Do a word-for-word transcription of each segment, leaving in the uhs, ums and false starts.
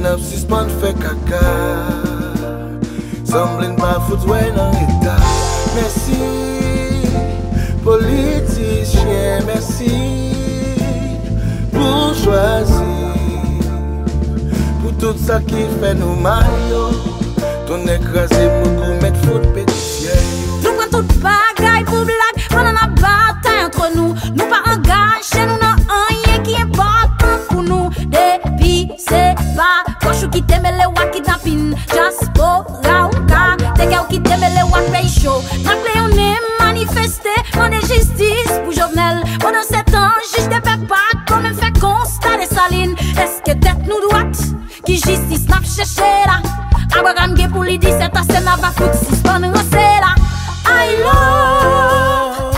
nafsi sman fè kaka. Semblen pa fout wè nan eta. Mersi, politisyen, mersi pou chwazi, pou tout sa ki fè nou mal yo. Ton ekrasè pou komet fout petisye. Nou pren tout bagay pou blag, pandan la batay entre nou. Nou pa angaje nou nan anye ki important pou nou. Depi se pa, kosh ou ki teme le wak kidnapin, diaspora ou ka, teke ou ki teme le wak pey show. Nakle yon ne manifeste, mande justice pou Jovenel. Pendant sept ans, juj de pe pa, kon men fè konsta de saline. Eske tèt nou dwat, ki justice nap chèche la? Abraham ge pou li di set a sena va fout sispan rase la. I love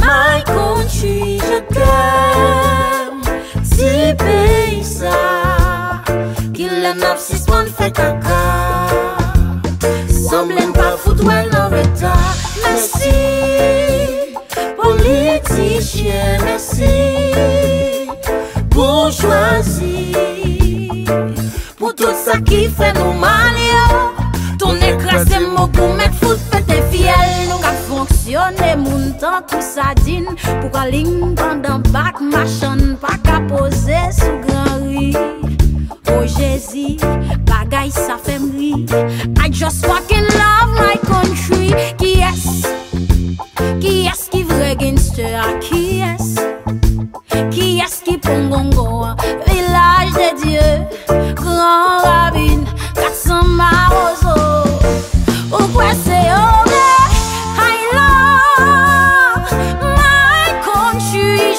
my country, je t'aime ti peyi sa, ki le nap sispan fè kaka. Semblen pa fout wè nan reta. Mersi, politisyen, mersi pou chwazi, pou tout sa ki fè nou mal yo. Ton ekrasè mò pou mèt fout pète fiel. Nou ka fonksyonè moun tan tout sa din, pou ka ling pandan bak machan, pa ka pose sou gran ri. Oh Jésus, bagay sa fèm ri. I just fucking love my country. Ki yes, ki yes ki vre genste a, ki yes, ki yes ki pongongo a. Village de Dieu, Grand Rabine, quatre cents Marozo. Ou quoi c'est horrible? I love my country,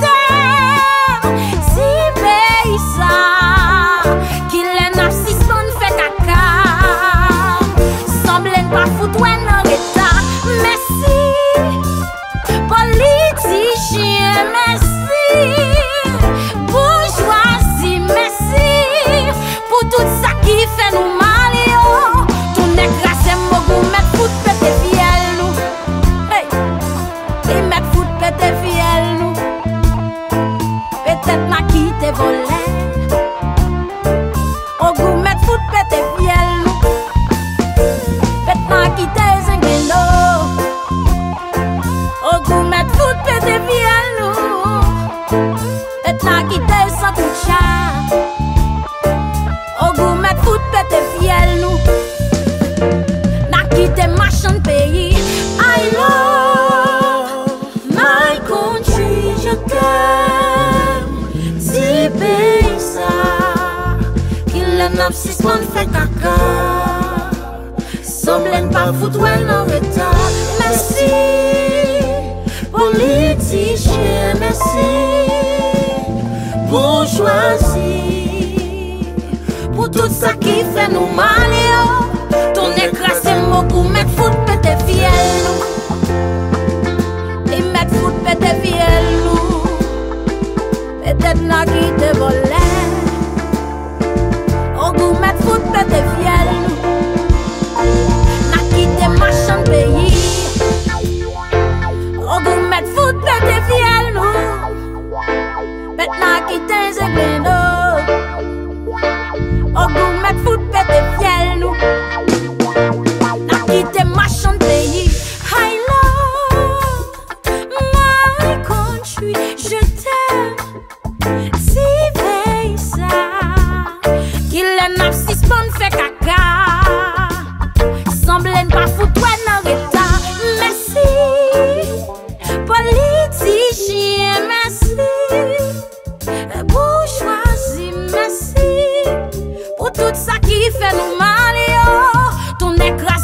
t'aime si pays ça, qui l'en a si son fait caca. Semblen pa fout wè nan reta. Mersi, politisyen, mersi napsis man fè kaka. Semblen pa fout wè nan reta. Mersi, politisyen, mersi pou chwazi, pou tout sa ki fè nou mal yo. Ton ekrasè mò pou mèt fout pète fiel nou, e mèt fout pète fiel nou. Petèt la ki te volè, ou mèt fout pète fiel nou. Na kite machan peyi, ou mèt fout pète fiel nou. Pèt na kite zègle nou, ou mèt fout pète fiel nou. Na kite machan peyi. I love my country, je t'aime si pays ça, napsis pon fè kaka. Semblen pa fout wè nan reta. Mersi, politisyen, mersi pou chwazi, mersi pou tout sa ki fè nou mal yo. Ton ekra